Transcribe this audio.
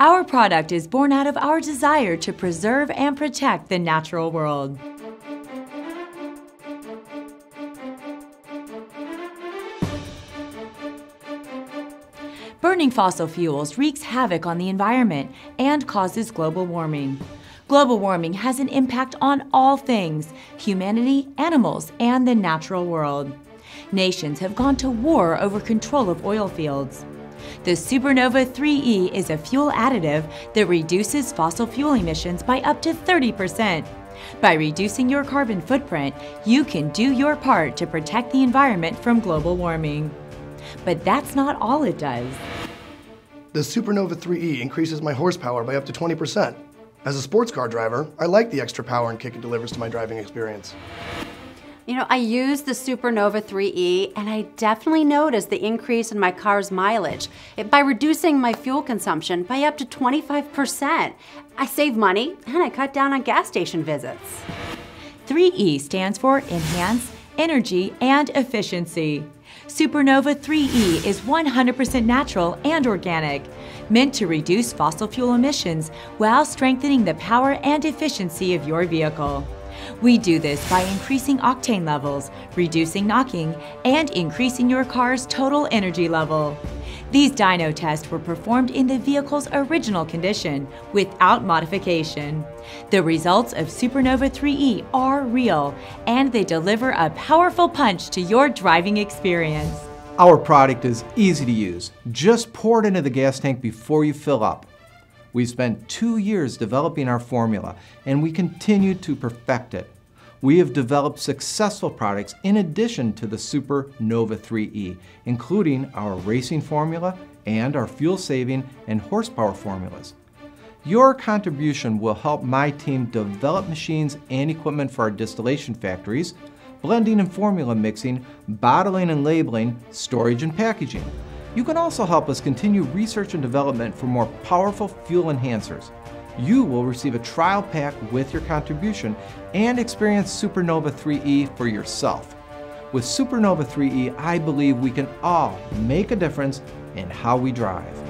Our product is born out of our desire to preserve and protect the natural world. Burning fossil fuels wreaks havoc on the environment and causes global warming. Global warming has an impact on all things: humanity, animals, and the natural world. Nations have gone to war over control of oil fields. The Supernova 3E is a fuel additive that reduces fossil fuel emissions by up to 30%. By reducing your carbon footprint, you can do your part to protect the environment from global warming. But that's not all it does. The Supernova 3E increases my horsepower by up to 20%. As a sports car driver, I like the extra power and kick it delivers to my driving experience. You know, I used the Supernova 3E and I definitely noticed the increase in my car's mileage. By reducing my fuel consumption by up to 25%, I save money and I cut down on gas station visits. 3E stands for Enhance, Energy, and Efficiency. Supernova 3E is 100% natural and organic, meant to reduce fossil fuel emissions while strengthening the power and efficiency of your vehicle. We do this by increasing octane levels, reducing knocking, and increasing your car's total energy level. These dyno tests were performed in the vehicle's original condition, without modification. The results of Supernova 3E are real, and they deliver a powerful punch to your driving experience. Our product is easy to use. Just pour it into the gas tank before you fill up. We've spent 2 years developing our formula, and we continue to perfect it. We have developed successful products in addition to the Supernova 3E, including our racing formula and our fuel-saving and horsepower formulas. Your contribution will help my team develop machines and equipment for our distillation factories, blending and formula mixing, bottling and labeling, storage and packaging. You can also help us continue research and development for more powerful fuel enhancers. You will receive a trial pack with your contribution and experience Supernova 3E for yourself. With Supernova 3E, I believe we can all make a difference in how we drive.